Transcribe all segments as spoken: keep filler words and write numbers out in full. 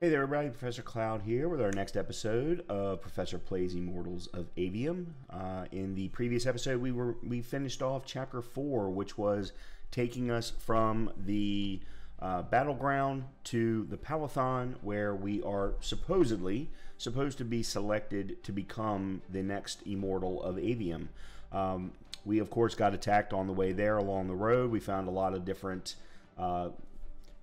Hey there everybody, Professor Cloud here with our next episode of Professor Plays Immortals of Aveum. Uh, in the previous episode we were we finished off chapter four, which was taking us from the uh, battleground to the Palathon, where we are supposedly supposed to be selected to become the next Immortal of Aveum. Um, we of course got attacked on the way there along the road. We found a lot of different uh,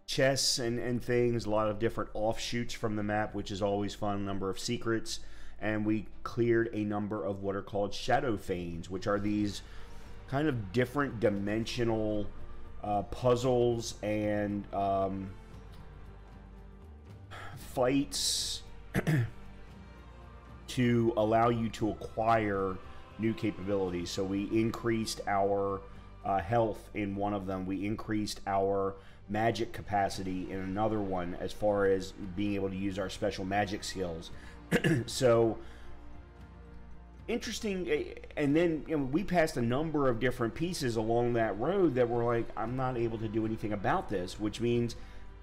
chests and, and things, a lot of different offshoots from the map, which is always fun, number of secrets, and we cleared a number of what are called Shadow Fanes, which are these kind of different dimensional uh, puzzles and um, fights to allow you to acquire new capabilities. So we increased our uh, health in one of them, we increased our magic capacity in another one, as far as being able to use our special magic skills. So interesting. And then, you know, we passed a number of different pieces along that road that were like, I'm not able to do anything about this, which means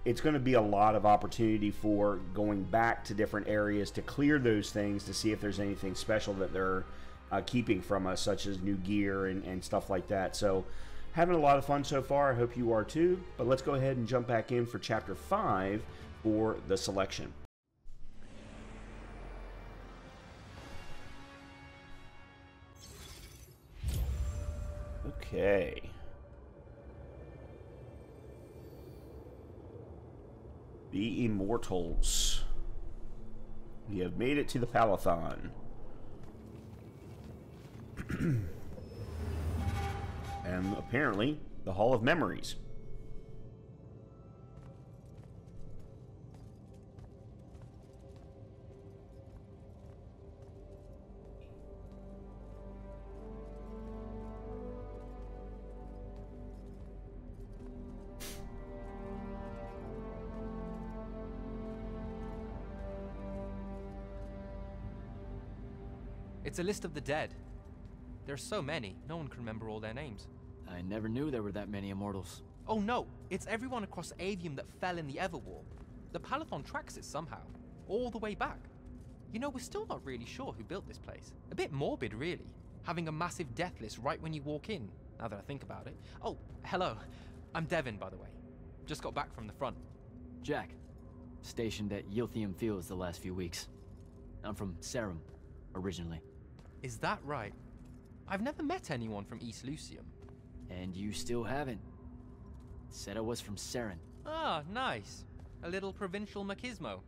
it's going to be a lot of opportunity for going back to different areas to clear those things, to see if there's anything special that they're uh, keeping from us, such as new gear and, and stuff like that. So having a lot of fun so far, I hope you are too, but let's go ahead and jump back in for Chapter five for the selection. Okay. The Immortals. We have made it to the Palathon. And apparently, the Hall of Memories. It's a list of the dead. There's so many, no one can remember all their names. I never knew there were that many Immortals. Oh no, it's everyone across Aveum that fell in the Ever War. The Palathon tracks it somehow, all the way back. You know, we're still not really sure who built this place. A bit morbid, really, having a massive death list right when you walk in, now that I think about it. Oh, hello. I'm Devin, by the way. Just got back from the front. Jack, stationed at Ylthium Fields the last few weeks. I'm from Serum, originally. Is that right? I've never met anyone from East Lucium. And you still haven't. Said I was from Seren. Ah, nice. A little provincial machismo.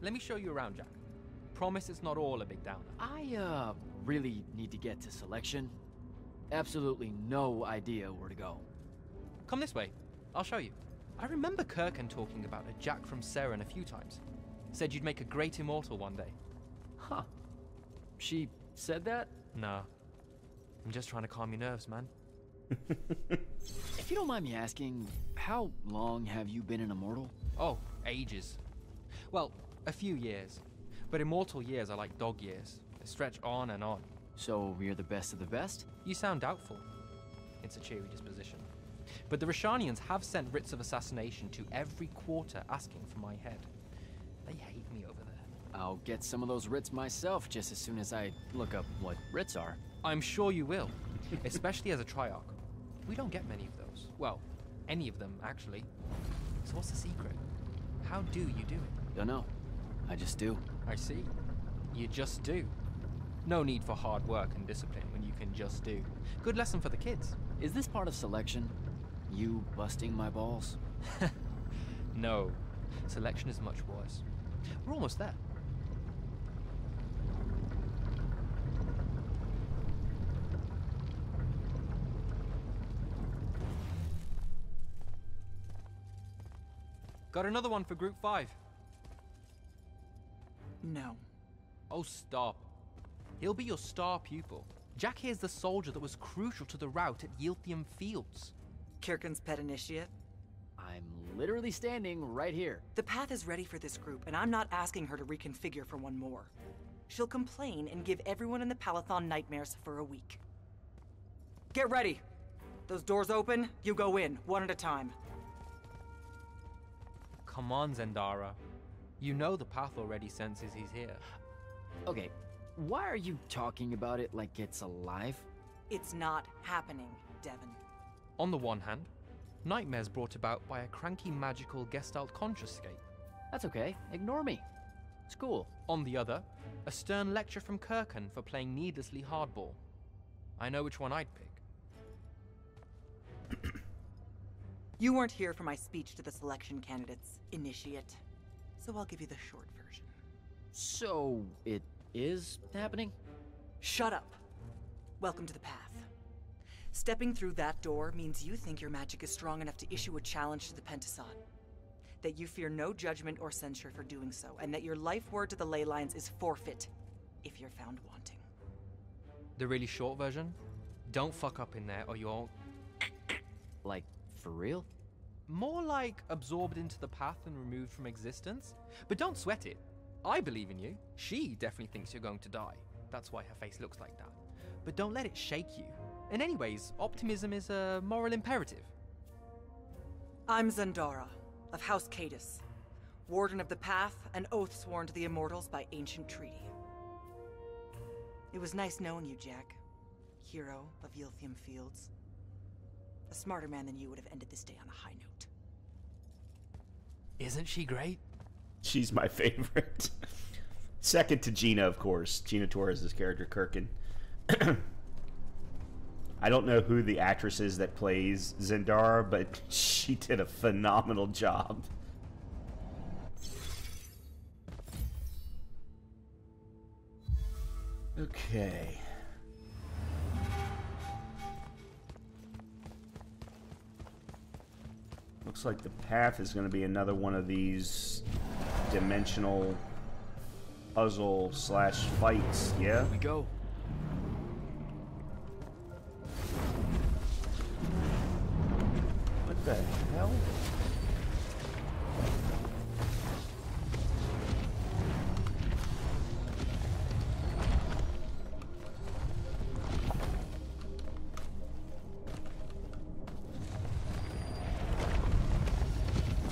Let me show you around, Jack. Promise it's not all a big downer. I, uh, really need to get to selection. Absolutely no idea where to go. Come this way. I'll show you. I remember Kirkan talking about a Jack from Seren a few times. Said you'd make a great immortal one day. Huh. She said that? No. I'm just trying to calm your nerves, man. If you don't mind me asking, how long have you been an immortal? Oh, ages. Well, a few years. But immortal years are like dog years. They stretch on and on. So you're the best of the best? You sound doubtful. It's a cheery disposition. But the Rasharnians have sent writs of assassination to every quarter asking for my head. They hate me over there. I'll get some of those writs myself just as soon as I look up what writs are. I'm sure you will, especially as a triarch. We don't get many of those. Well, any of them, actually. So what's the secret? How do you do it? Don't know. I just do. I see. You just do. No need for hard work and discipline when you can just do. Good lesson for the kids. Is this part of selection? You busting my balls? No. Selection is much worse. We're almost there. Got another one for group five. No. Oh, stop. He'll be your star pupil. Jack here's the soldier that was crucial to the rout at Ylthium Fields. Kirkan's pet initiate. I'm literally standing right here. The path is ready for this group, and I'm not asking her to reconfigure for one more. She'll complain and give everyone in the Palathon nightmares for a week. Get ready. Those doors open, you go in, one at a time. Come on, Zendara. You know the path already senses he's here. Okay, why are you talking about it like it's alive? It's not happening, Devin. On the one hand, nightmares brought about by a cranky magical Gestalt Contrascape. That's okay, ignore me. It's cool. On the other, a stern lecture from Kirkan for playing needlessly hardball. I know which one I'd pick. You weren't here for my speech to the selection candidates, Initiate. So I'll give you the short version. So it is happening? Shut up. Welcome to the path. Stepping through that door means you think your magic is strong enough to issue a challenge to the Pentasod. That you fear no judgment or censure for doing so, and that your life word to the Ley Lines is forfeit if you're found wanting. The really short version? Don't fuck up in there or you're... Like, for real? More like absorbed into the path and removed from existence. But don't sweat it. I believe in you. She definitely thinks you're going to die. That's why her face looks like that. But don't let it shake you. In any ways, optimism is a moral imperative. I'm Zendara, of House Cadus, Warden of the Path, an oath sworn to the Immortals by ancient treaty. It was nice knowing you, Jack, hero of Ylthium Fields. A smarter man than you would have ended this day on a high note. Isn't she great? She's my favorite. Second to Gina, of course. Gina Torres' character, Kirkan. I don't know who the actress is that plays Zendara, but she did a phenomenal job. Okay. Looks like the path is going to be another one of these dimensional puzzle slash fights, yeah? Here we go. What the hell?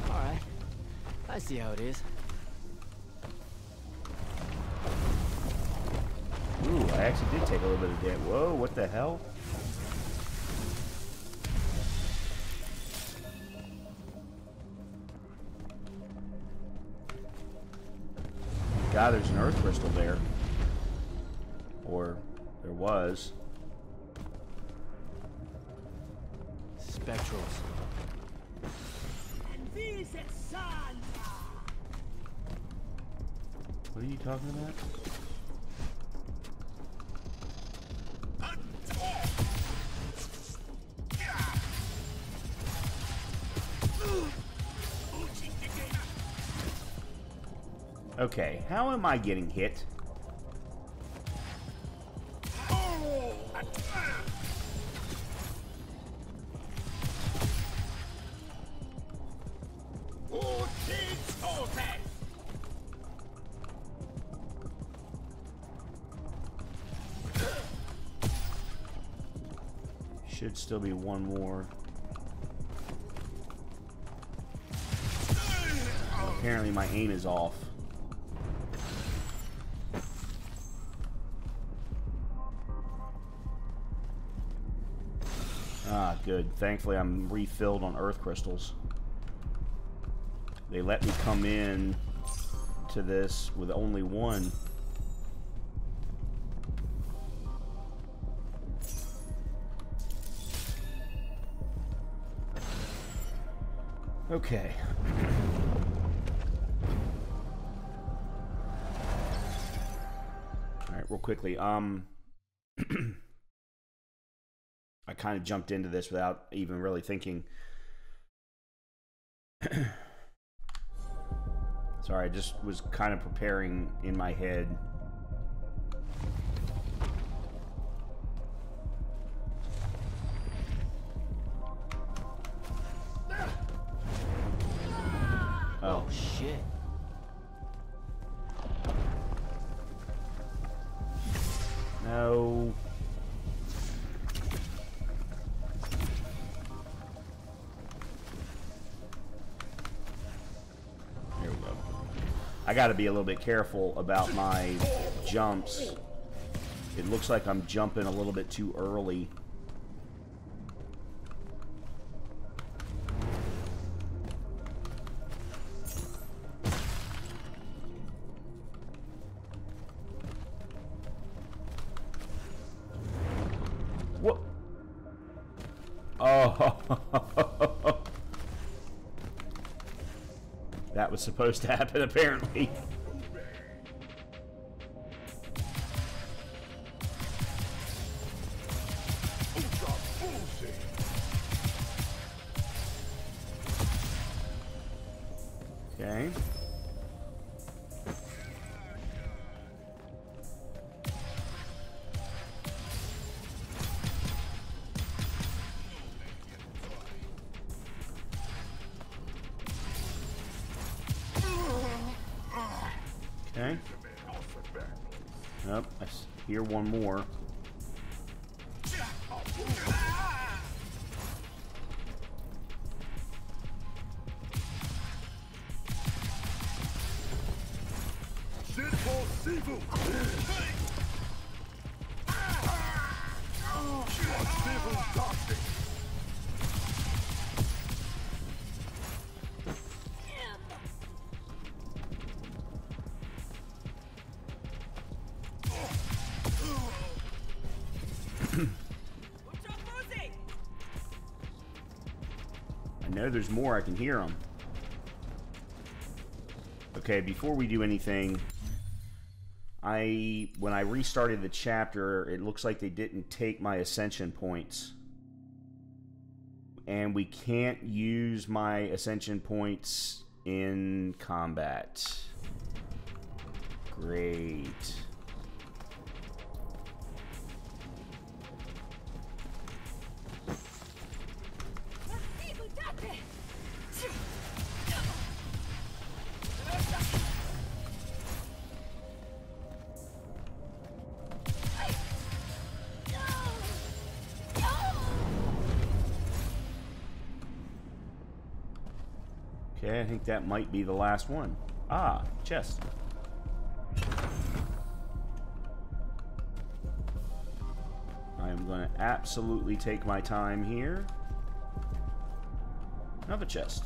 All right, I see how it is. Ooh, I actually did take a little bit of damage. Whoa, what the hell? God, there's an earth crystal there. Or there was. Spectrals. And these at Sandrakk. What are you talking about? Okay, how am I getting hit? Should still be one more. Apparently my aim is off. Ah, good. Thankfully, I'm refilled on earth crystals. They let me come in to this with only one. Okay. All right, real quickly. Um... I kind of jumped into this without even really thinking. Sorry, I just was kind of preparing in my head. Oh, shit. No. I gotta be a little bit careful about my jumps. It looks like I'm jumping a little bit too early. What? Oh. That was supposed to happen, apparently. Okay. Okay. Nope, I hear one more. There's more. I can hear them. Okay, before we do anything, I when I restarted the chapter, it looks like they didn't take my ascension points, and we can't use my ascension points in combat. Great. I think that might be the last one. Ah, chest. I'm gonna absolutely take my time here. Another chest.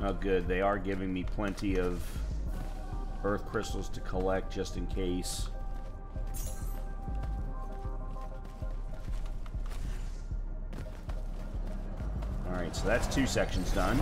Oh good, they are giving me plenty of earth crystals to collect just in case. Alright, so that's two sections done.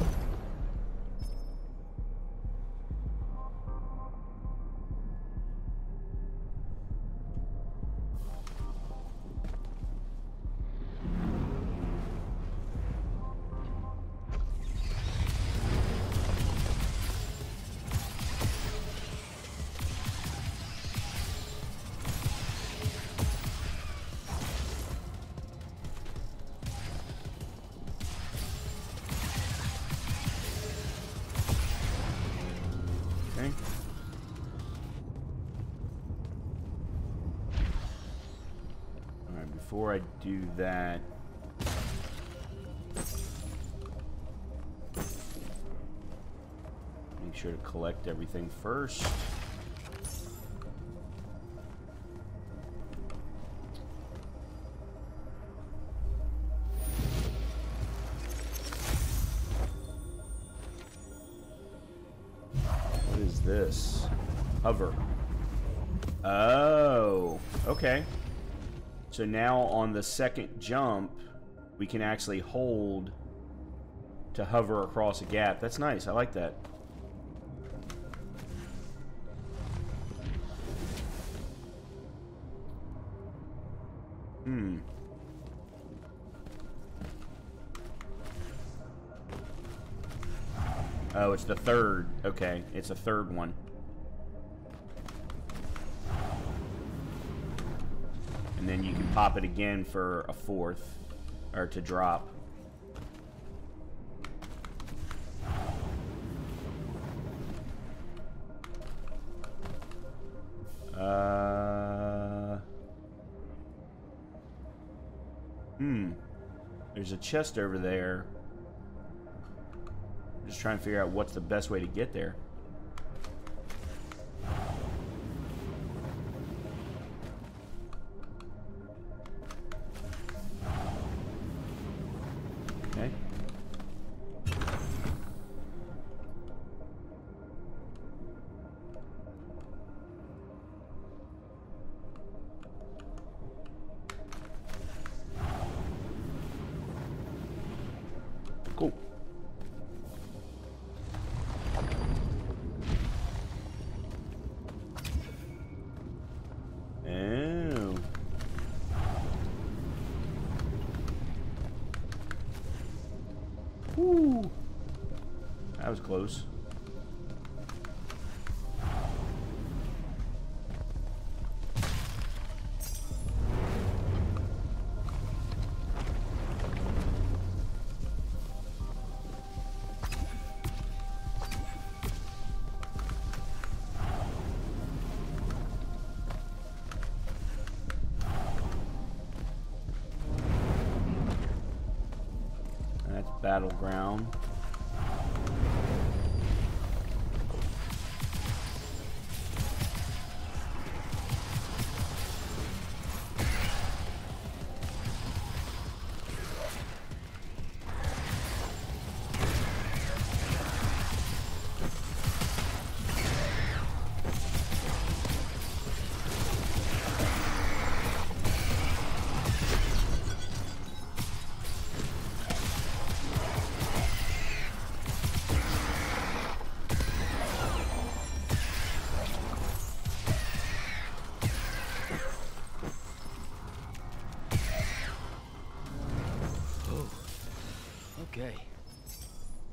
Before I do that, make sure to collect everything first. What is this? Hover. Oh, okay. So now on the second jump, we can actually hold to hover across a gap. That's nice. I like that. Hmm. Oh, it's the third. Okay, it's a third one. And then you can pop it again for a fourth, or to drop. Uh, Hmm. There's a chest over there. I'm just trying to figure out what's the best way to get there. Was close. That's battleground.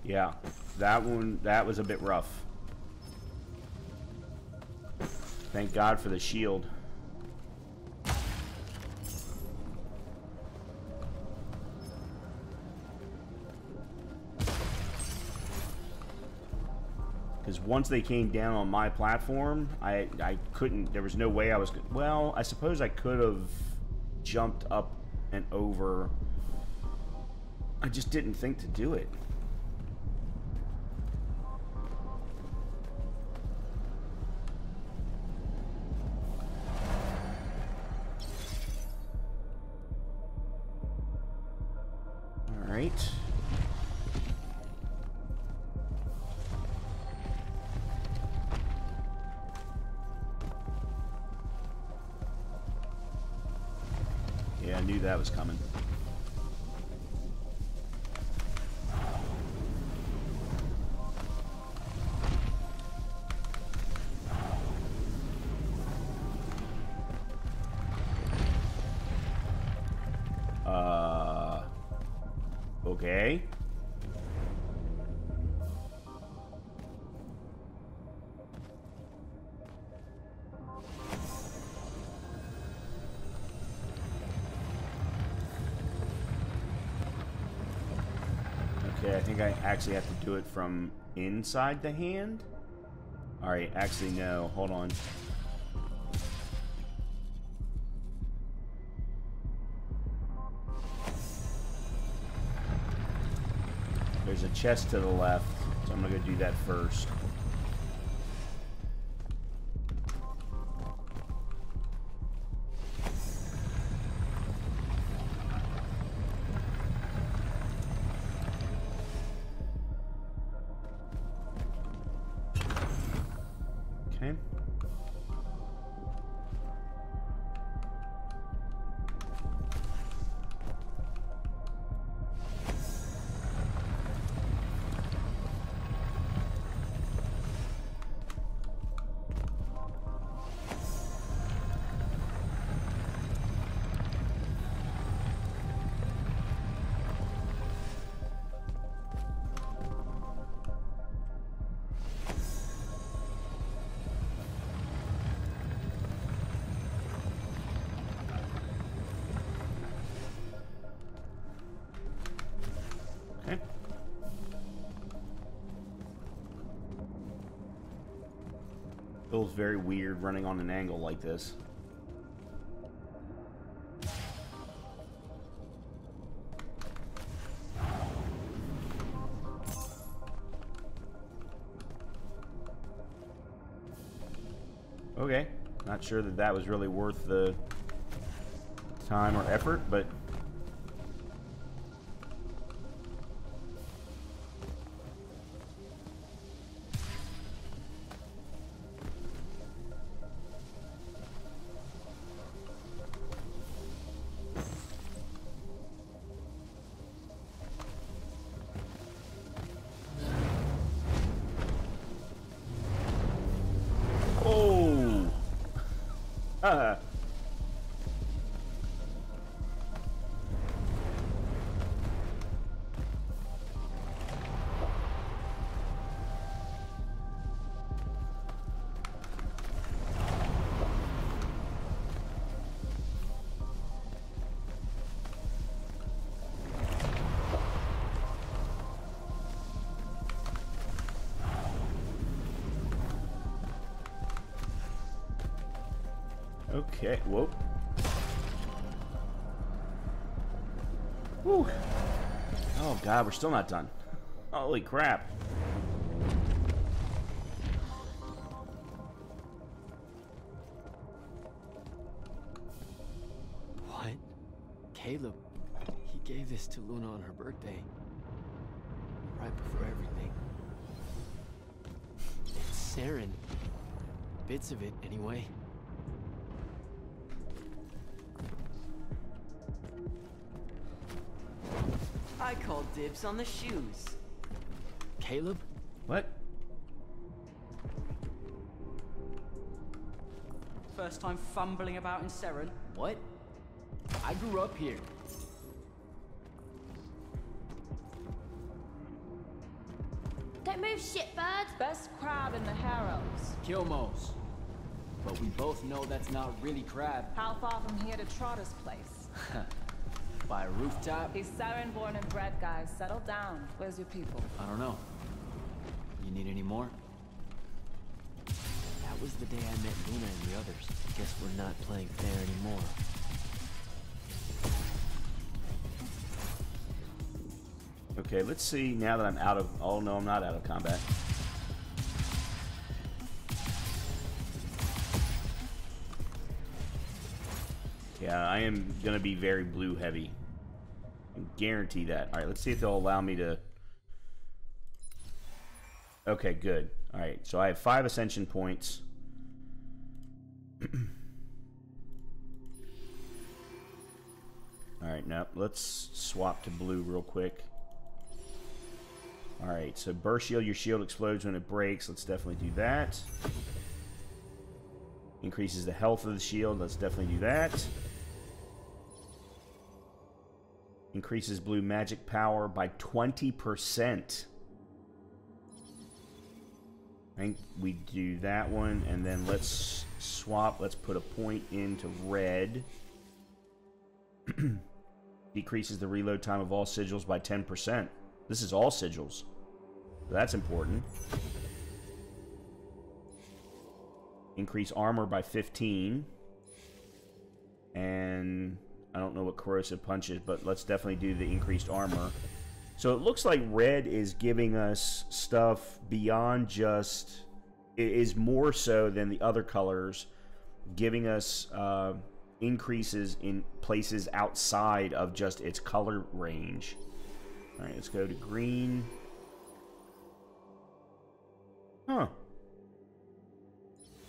Yeah, that one, that was a bit rough. Thank God for the shield. Because once they came down on my platform, I, I couldn't, there was no way I was, well, I suppose I could have jumped up and over. I just didn't think to do it. Was coming. Uh, okay. I actually have to do it from inside the hand. All right, actually no, hold on. There's a chest to the left, so I'm gonna go do that first. Feels very weird running on an angle like this. Okay. Not sure that that was really worth the time or effort, but... Okay, whoop. Woo. Oh god, we're still not done. Holy crap. What? Caleb, he gave this to Luna on her birthday. Right before everything. It's Seren. Bits of it, anyway. I call dibs on the shoes. Caleb? What? First time fumbling about in Seren. What? I grew up here. Don't move, shitbird. Best crab in the Haralds. Kilmos. But we both know that's not really crab. How far from here to Trotter's place? By a rooftop? He's Seren born and bred, guys. Settle down. Where's your people? I don't know. You need any more? That was the day I met Luna and the others. Guess we're not playing fair anymore. Okay, let's see now that I'm out of... Oh, no, I'm not out of combat. Yeah, I am going to be very blue heavy. I guarantee that. Alright, let's see if they'll allow me to... Okay, good. Alright, so I have five ascension points. Alright, now let's swap to blue real quick. Alright, so burst shield. Your shield explodes when it breaks. Let's definitely do that. Increases the health of the shield. Let's definitely do that. Increases blue magic power by twenty percent. I think we do that one, and then let's swap. Let's put a point into red. Decreases the reload time of all sigils by ten percent. This is all sigils. That's important. Increase armor by fifteen. And... I don't know what corrosive punch is, but let's definitely do the increased armor. So it looks like red is giving us stuff beyond just... It is more so than the other colors, giving us uh, increases in places outside of just its color range. All right, let's go to green. Huh.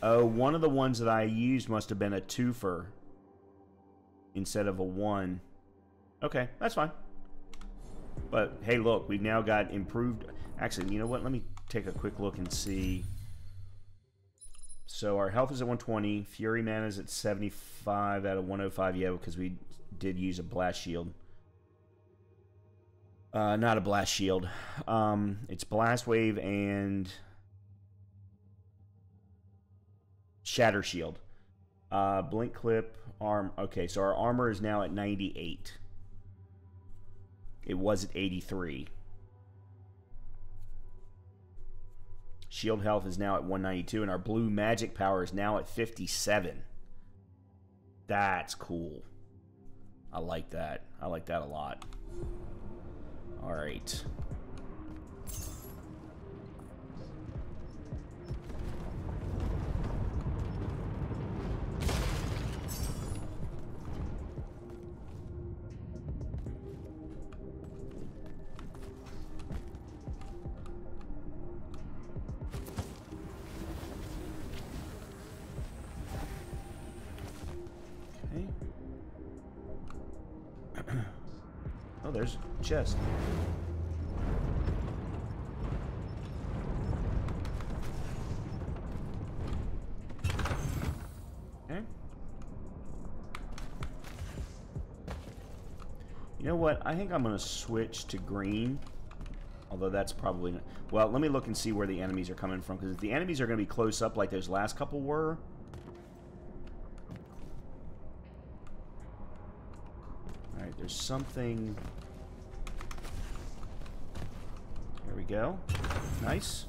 Oh, one of the ones that I used must have been a twofer. Instead of a one. Okay, that's fine. But, hey, look, we've now got improved... Actually, you know what? Let me take a quick look and see. So our health is at one twenty. Fury mana is at seventy-five out of one oh five. Yeah, because we did use a blast shield. Uh, not a blast shield. Um, it's blast wave and... Shatter shield. Uh, blink clip... Arm. Okay, so our armor is now at ninety-eight. It was at eighty-three. Shield health is now at one ninety-two, and our blue magic power is now at fifty-seven. That's cool. I like that. I like that a lot. All right. Oh, there's a chest. Okay. You know what? I think I'm going to switch to green. Although that's probably not. Well, let me look and see where the enemies are coming from, because if the enemies are going to be close up like those last couple were... Alright, there's something... There we go. Nice.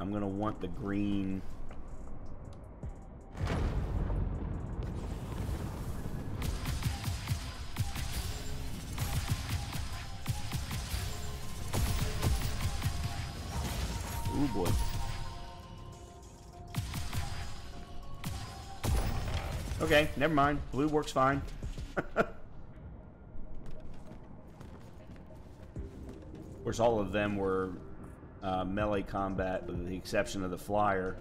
I'm going to want the green... Boy. Okay, never mind. Blue works fine. Of course, all of them were uh, melee combat, with the exception of the flyer.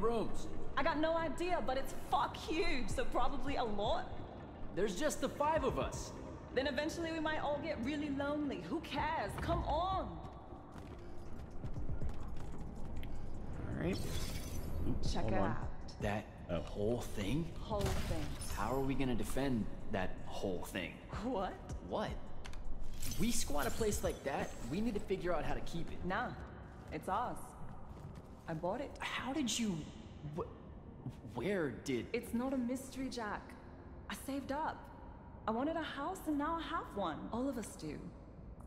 Rooms. I got no idea, but it's fuck huge, so probably a lot. There's just the five of us. Then eventually we might all get really lonely. Who cares? Come on. All right. Oops, check it out. That oh. whole thing? Whole thing. How are we gonna defend that whole thing? What? What? We squat a place like that, we need to figure out how to keep it. Nah, it's ours. I bought it. How did you... Wh where did... It's not a mystery, Jack. I saved up. I wanted a house and now I have one. All of us do.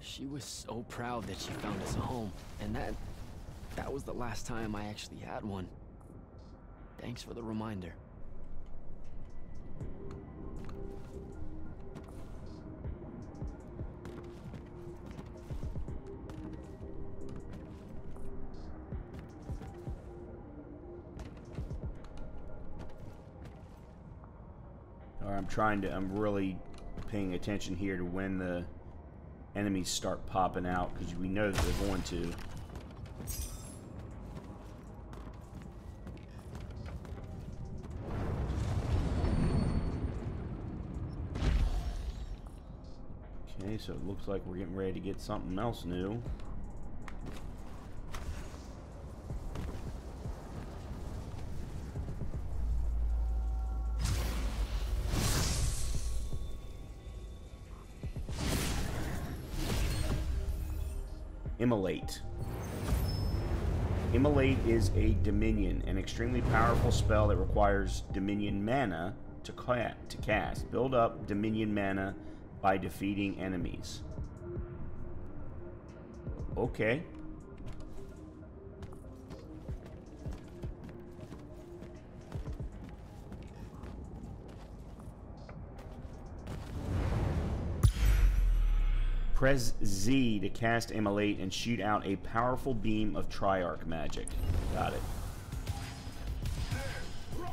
She was so proud that she found us a home. And that... that was the last time I actually had one. Thanks for the reminder. I'm trying to, I'm really paying attention here to when the enemies start popping out, because we know that they're going to. Okay, so it looks like we're getting ready to get something else new. Immolate. Immolate is a dominion, an extremely powerful spell that requires dominion mana to, ca to cast. Build up dominion mana by defeating enemies. Okay. Press Z to cast Immolate and shoot out a powerful beam of Triarch magic. Got it. Whoa.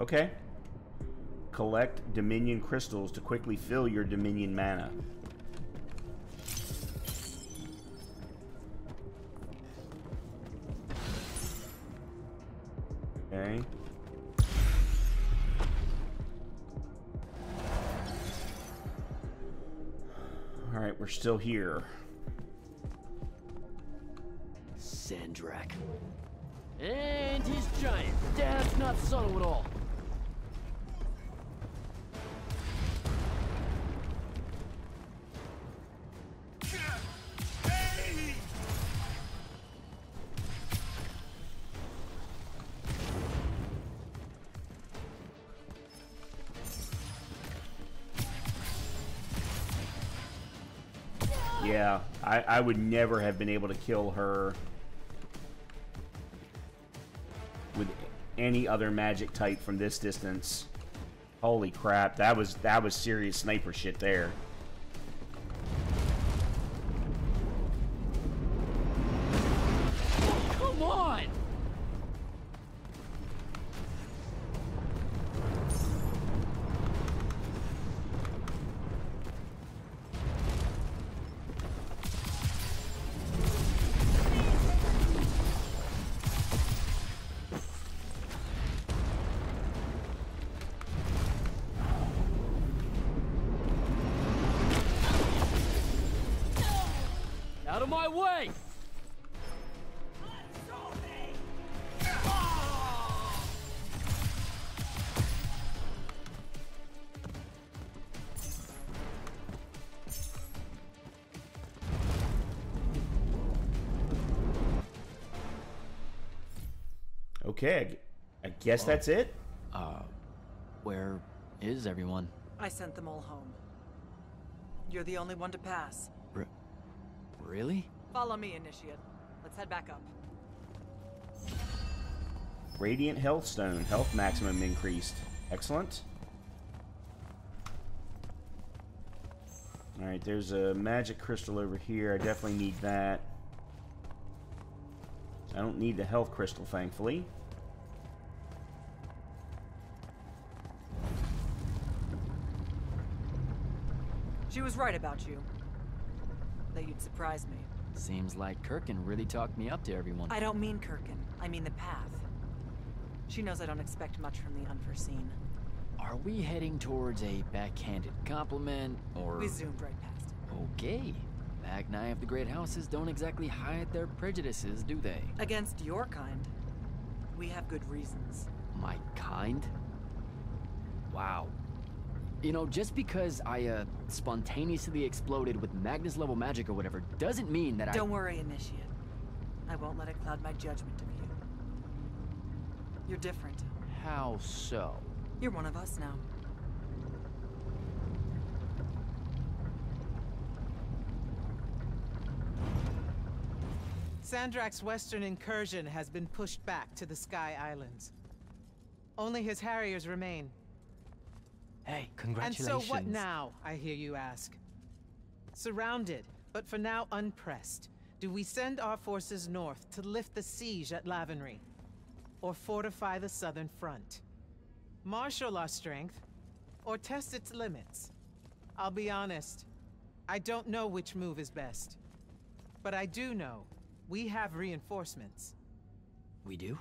Okay. Collect Dominion crystals to quickly fill your Dominion mana. Okay. All right, we're still here. Sandrakk. And he's giant. That's not subtle at all. Yeah, I, I would never have been able to kill her with any other magic type from this distance. Holy crap, that was that was serious sniper shit there. Come on. Okay, I guess well, that's it. Uh, where is everyone? I sent them all home. You're the only one to pass. R- really? Follow me, Initiate. Let's head back up. Radiant Health Stone. Health maximum increased. Excellent. Alright, there's a magic crystal over here. I definitely need that. I don't need the health crystal, thankfully. She was right about you. That you'd surprise me. Seems like Kirkan really talked me up to everyone. I don't mean Kirkan. I mean the path. She knows I don't expect much from the unforeseen. Are we heading towards a backhanded compliment, or... We zoomed right past it. Okay. Magni of the Great Houses don't exactly hide their prejudices, do they? Against your kind. We have good reasons. My kind? Wow. You know, just because I, uh, spontaneously exploded with Magnus-level magic or whatever doesn't mean that I... Don't worry, Initiate. I won't let it cloud my judgment of you. You're different. How so? You're one of us now. Sandrakk's western incursion has been pushed back to the Sky Islands. Only his harriers remain. Hey, congratulations. And so what now, I hear you ask? Surrounded, but for now unpressed, do we send our forces north to lift the siege at Lavenry, or fortify the southern front? Marshal our strength, or test its limits? I'll be honest, I don't know which move is best. But I do know, we have reinforcements. We do?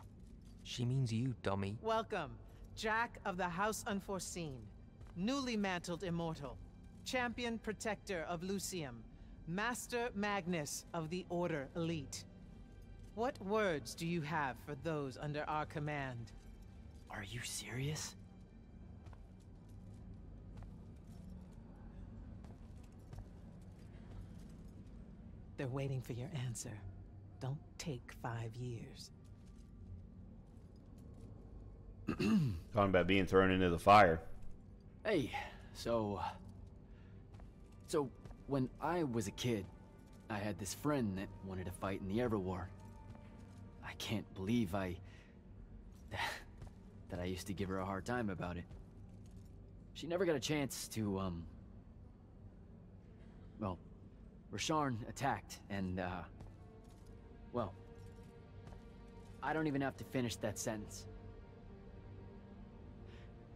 She means you, dummy. Welcome. Jack of the House Unforeseen, newly mantled immortal, champion protector of Lucium, Master Magnus of the Order Elite. What words do you have for those under our command? Are you serious? They're waiting for your answer. Don't take five years. Talking about being thrown into the fire. Hey, so... So, when I was a kid, I had this friend that wanted to fight in the Ever War. I can't believe I... that I used to give her a hard time about it. She never got a chance to, um... Well, Rasharn attacked, and, uh... well... I don't even have to finish that sentence.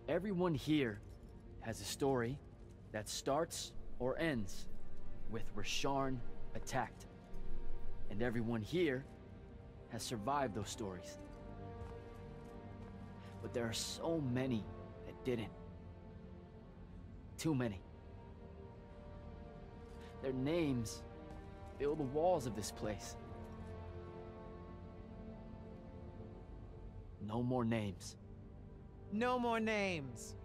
Everyone here has a story that starts or ends with Rasharn attacked. And everyone here has survived those stories. But there are so many that didn't. Too many. Their names fill the walls of this place. No more names. No more names.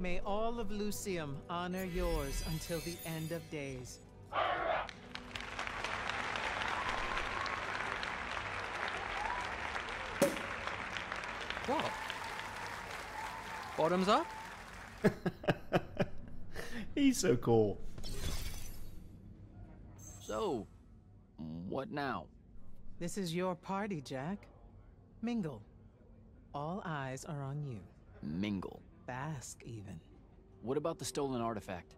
May all of Lucium honor yours until the end of days. Whoa. Bottoms up? He's so cool. What now? This is your party, Jack. Mingle. All eyes are on you. Mingle. Bask, even. What about the stolen artifact?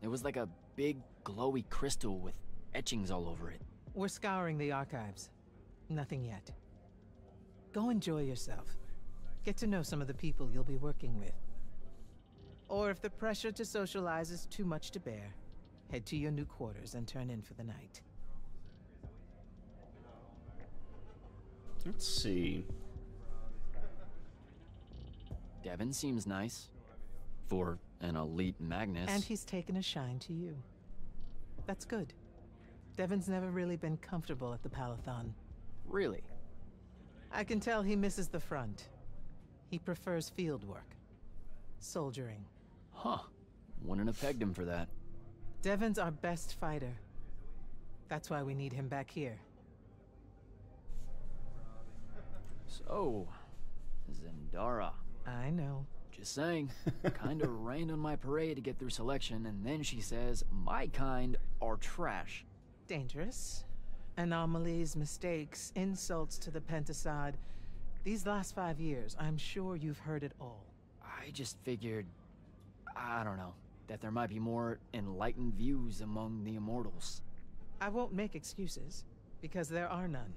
It was like a big, glowy crystal with etchings all over it. We're scouring the archives. Nothing yet. Go enjoy yourself. Get to know some of the people you'll be working with. Or if the pressure to socialize is too much to bear, head to your new quarters and turn in for the night. Let's see. Devin seems nice. For an elite Magnus. And he's taken a shine to you. That's good. Devin's never really been comfortable at the Palathon. Really? I can tell he misses the front. He prefers field work. Soldiering. Huh. Wouldn't have pegged him for that. Devin's our best fighter. That's why we need him back here. So, Zendara. I know. Just saying. Kinda rained on my parade to get through selection, and then she says, my kind are trash. Dangerous. Anomalies, mistakes, insults to the Pentasod. These last five years, I'm sure you've heard it all. I just figured, I don't know, that there might be more enlightened views among the Immortals. I won't make excuses, because there are none.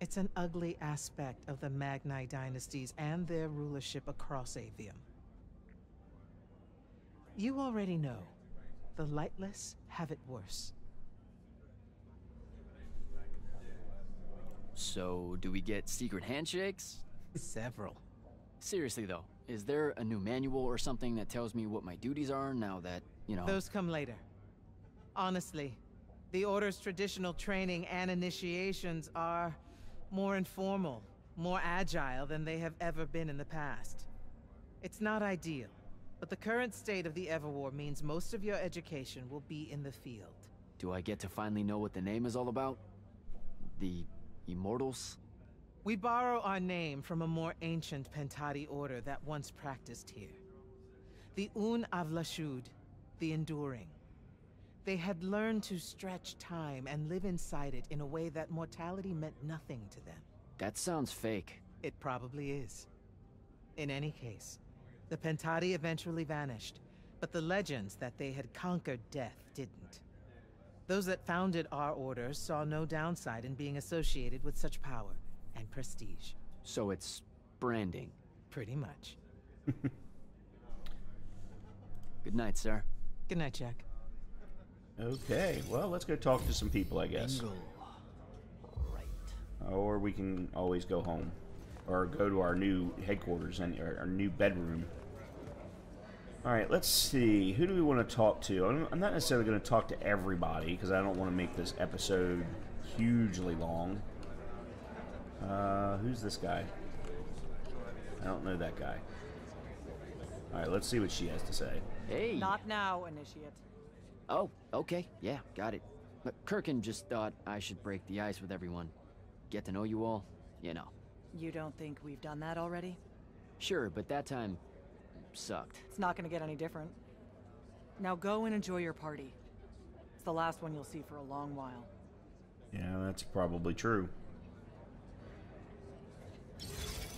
It's an ugly aspect of the Magni dynasties and their rulership across Aveum. You already know, the lightless have it worse. So, do we get secret handshakes? Several. Seriously though, is there a new manual or something that tells me what my duties are now that, you know... Those come later. Honestly, the Order's traditional training and initiations are more informal, more agile than they have ever been in the past. It's not ideal, but the current state of the Ever War means most of your education will be in the field. Do I get to finally know what the name is all about? The... Immortals? We borrow our name from a more ancient Pentati order that once practiced here. The Un Avlashud, the Enduring. They had learned to stretch time and live inside it in a way that mortality meant nothing to them. That sounds fake. It probably is. In any case, the Pentati eventually vanished, but the legends that they had conquered death didn't. Those that founded our order saw no downside in being associated with such power and prestige. So it's branding. Pretty much. Good night, sir. Good night, Jack. Okay, well, let's go talk to some people, I guess. Bingo. Right. Or we can always go home. Or go to our new headquarters and our new bedroom. Alright, let's see. Who do we want to talk to? I'm, I'm not necessarily going to talk to everybody, because I don't want to make this episode hugely long. Uh, who's this guy? I don't know that guy. Alright, let's see what she has to say. Hey! Not now, Initiate. Oh, okay. Yeah, got it. But Kirkan just thought I should break the ice with everyone. Get to know you all, you know. You don't think we've done that already? Sure, but that time... sucked. It's not gonna get any different. Now go and enjoy your party. It's the last one you'll see for a long while. Yeah, that's probably true.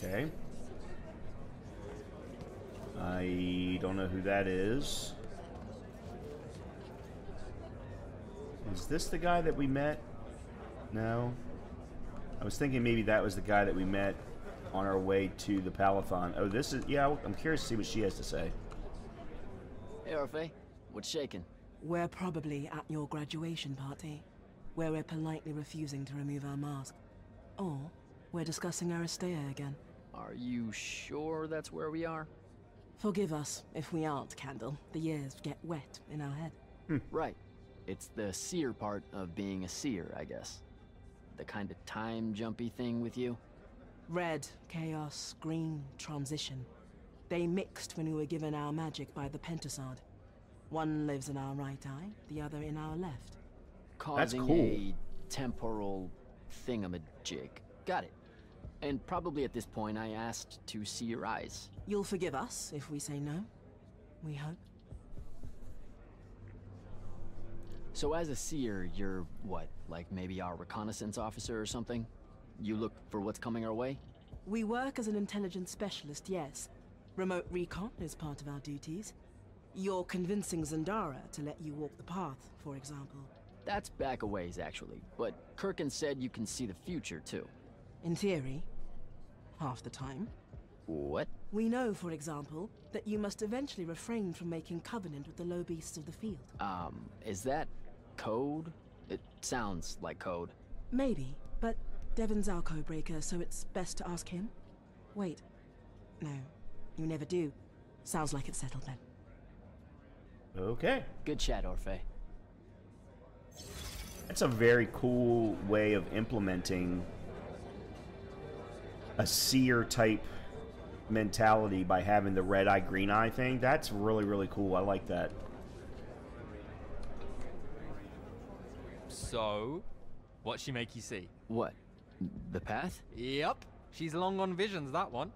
Okay. I don't know who that is. Is this the guy that we met? No. I was thinking maybe that was the guy that we met on our way to the Palathon. Oh, this is... yeah, I'm curious to see what she has to say. Hey, Orfe. What's shaking? We're probably at your graduation party, where we're politely refusing to remove our mask. Or, we're discussing Aristea again. Are you sure that's where we are? Forgive us if we aren't, Candle. The years get wet in our head. Hmm. Right. It's the seer part of being a seer, I guess. The kind of time-jumpy thing with you. Red, chaos, green, transition. They mixed when we were given our magic by the Pentasod. One lives in our right eye, the other in our left. Causing That's cool. a temporal thingamajig. Got it. And probably at this point I asked to see your eyes. You'll forgive us if we say no. We hope. So as a seer, you're what, like maybe our reconnaissance officer or something? You look for what's coming our way? We work as an intelligence specialist, yes. Remote recon is part of our duties. You're convincing Zendara to let you walk the path, for example. That's back a ways, actually. But Kirkan said you can see the future, too. In theory. Half the time. What? We know, for example, that you must eventually refrain from making covenant with the low beasts of the field. Um, is that code? It sounds like code. Maybe, but Devin's our code breaker, so it's best to ask him. Wait. No, you never do. Sounds like it's settled then. Okay. Good chat, Orfe. That's a very cool way of implementing a seer type mentality by having the red eye, green eye thing. That's really, really cool. I like that. So, what'd she make you see? What? The path? Yep. She's long on visions, that one.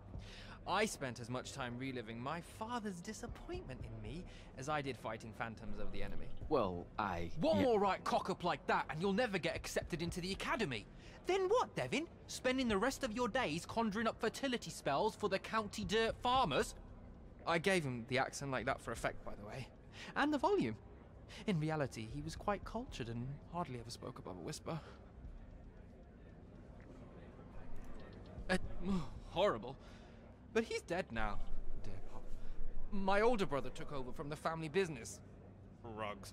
I spent as much time reliving my father's disappointment in me as I did fighting phantoms of the enemy. Well, I... One more right cock-up like that and you'll never get accepted into the academy. Then what, Devin? Spending the rest of your days conjuring up fertility spells for the county dirt farmers? I gave him the accent like that for effect, by the way. And the volume. In reality, he was quite cultured and hardly ever spoke above a whisper. Uh, horrible. But he's dead now. Dear Pop. My older brother took over from the family business. Rugs.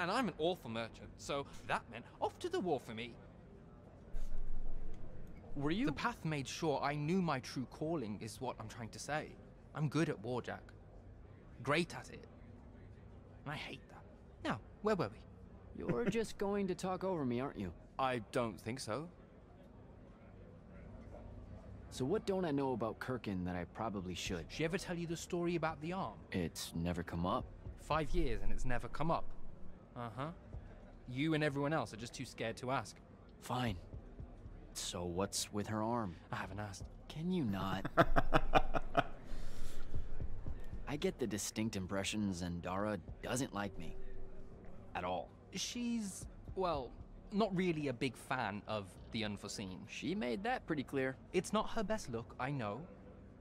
And I'm an awful merchant, so that meant off to the war for me. Were you? The path made sure I knew my true calling is what I'm trying to say. I'm good at war, Jack. Great at it. And I hate that. Now, where were we? You're just going to talk over me, aren't you? I don't think so. So what don't I know about Kirkan that I probably should? She ever tell you the story about the arm? It's never come up. Five years and it's never come up. Uh-huh. You and everyone else are just too scared to ask. Fine. So what's with her arm? I haven't asked. Can you not? I get the distinct impression Zendara doesn't like me. At all. She's, well... not really a big fan of the unforeseen. She made that pretty clear. It's not her best look, I know,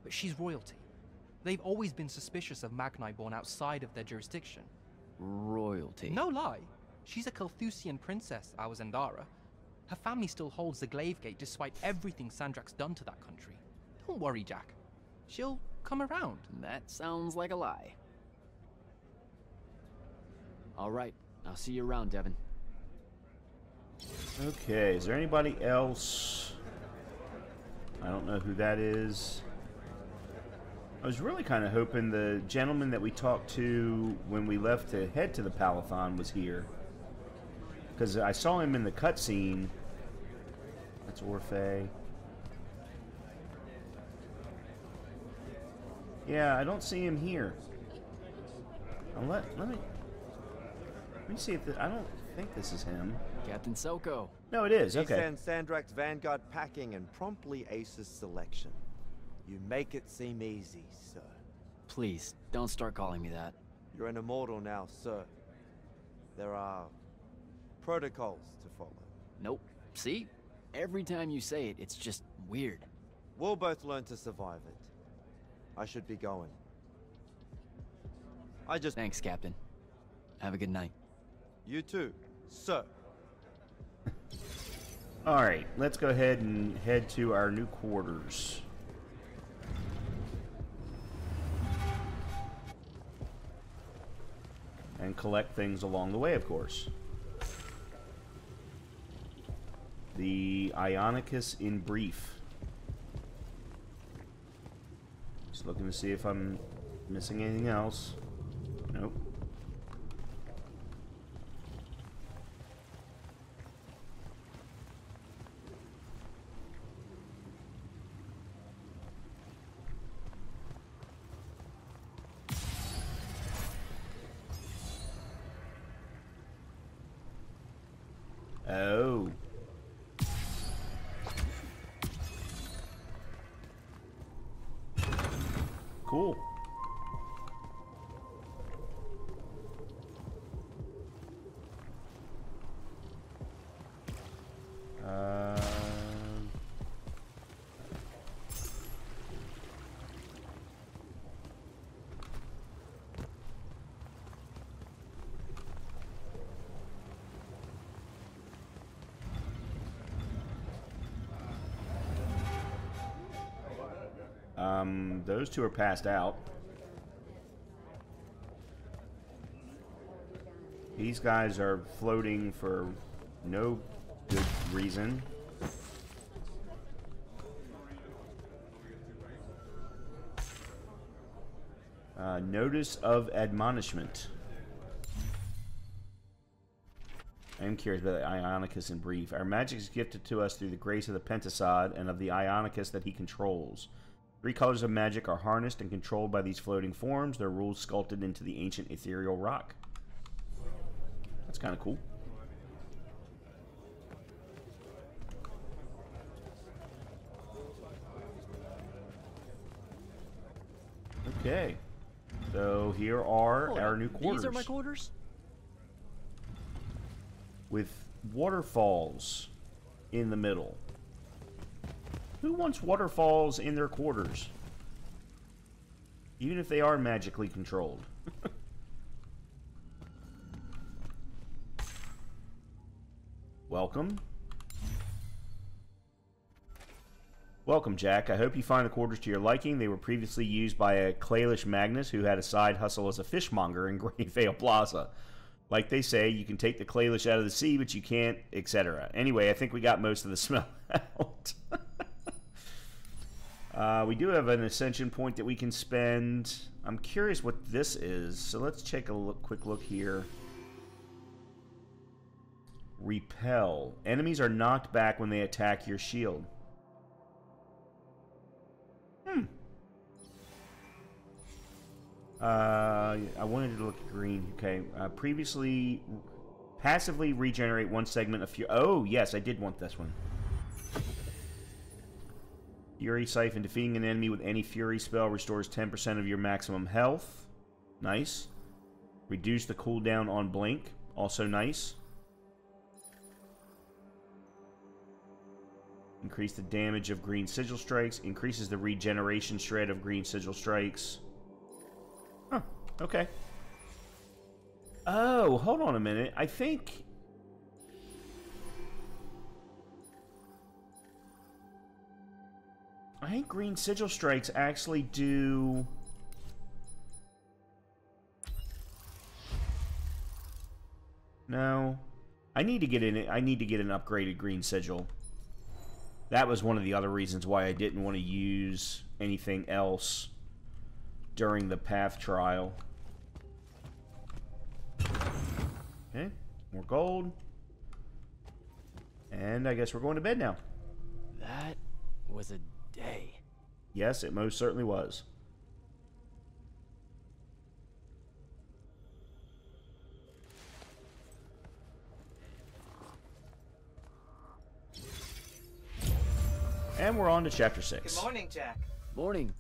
but she's royalty. They've always been suspicious of Magni born outside of their jurisdiction. Royalty? No lie. She's a Calthusian princess, our Zendara. Her family still holds the Glavegate despite everything Sandrakk's done to that country. Don't worry, Jack. She'll come around. That sounds like a lie. All right, I'll see you around, Devin. Okay, is there anybody else? I don't know who that is. I was really kind of hoping the gentleman that we talked to when we left to head to the Palathon was here. Because I saw him in the cutscene. That's Orfe. Yeah, I don't see him here. I'll let, let me... Let me see if... The, I don't... I think this is him. Captain Soko. No, it is. Okay. He sends Sandrakk's vanguard packing and promptly aces selection. You make it seem easy, sir. Please, don't start calling me that. You're an immortal now, sir. There are protocols to follow. Nope. See? Every time you say it, it's just weird. We'll both learn to survive it. I should be going. I just... Thanks, Captain. Have a good night. You too, sir. All right, let's go ahead and head to our new quarters. And collect things along the way, of course. The Ionicus in brief. Just looking to see if I'm missing anything else. Nope. Oh. Cool. Um, those two are passed out. These guys are floating for no good reason. Uh, notice of admonishment. I am curious about the Ionicus in brief. Our magic is gifted to us through the grace of the Pentasod and of the Ionicus that he controls. Three colors of magic are harnessed and controlled by these floating forms, their rules sculpted into the ancient ethereal rock. That's kind of cool. Okay. So here are Hold our on. new quarters. These are my quarters? With waterfalls in the middle. Who wants waterfalls in their quarters? Even if they are magically controlled. Welcome. Welcome, Jack. I hope you find the quarters to your liking. They were previously used by a Claylish Magnus who had a side hustle as a fishmonger in Greyvale Plaza. Like they say, you can take the Claylish out of the sea, but you can't, et cetera. Anyway, I think we got most of the smell out. uh, we do have an ascension point that we can spend. I'm curious what this is, so let's take a look, quick look here. Repel. Enemies are knocked back when they attack your shield. Hmm. Uh, I wanted to look at green. Okay. Uh, previously, passively regenerate one segment of fury. Oh, yes, I did want this one. Fury Siphon. Defeating an enemy with any fury spell restores ten percent of your maximum health. Nice. Reduce the cooldown on blink. Also nice. Increase the damage of green sigil strikes. Increases the regeneration shred of green sigil strikes. Huh, okay. Oh, hold on a minute. I think... I think green sigil strikes actually do... No. I need to get in it. I need to get an upgraded green sigil. That was one of the other reasons why I didn't want to use anything else during the path trial. Okay, more gold. And I guess we're going to bed now. That was a day. Yes, it most certainly was. And we're on to chapter six. Good morning, Jack. Morning.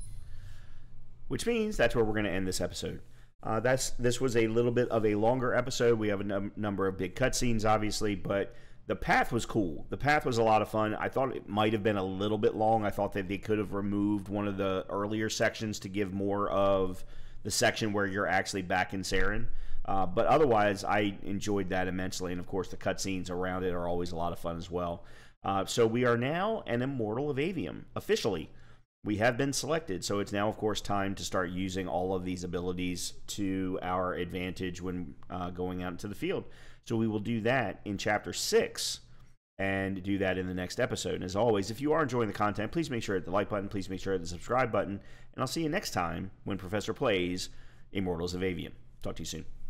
Which means that's where we're going to end this episode. Uh, that's this was a little bit of a longer episode. We have a num number of big cutscenes, obviously, but the path was cool. The path was a lot of fun. I thought it might have been a little bit long. I thought that they could have removed one of the earlier sections to give more of the section where you're actually back in Seren. Uh, but otherwise, I enjoyed that immensely, and of course, the cutscenes around it are always a lot of fun as well. Uh, so we are now an Immortal of Aveum, officially. We have been selected, so it's now, of course, time to start using all of these abilities to our advantage when uh, going out into the field. So we will do that in Chapter six and do that in the next episode. And as always, if you are enjoying the content, please make sure to hit the like button, please make sure to hit the subscribe button, and I'll see you next time when Professor plays Immortals of Aveum. Talk to you soon.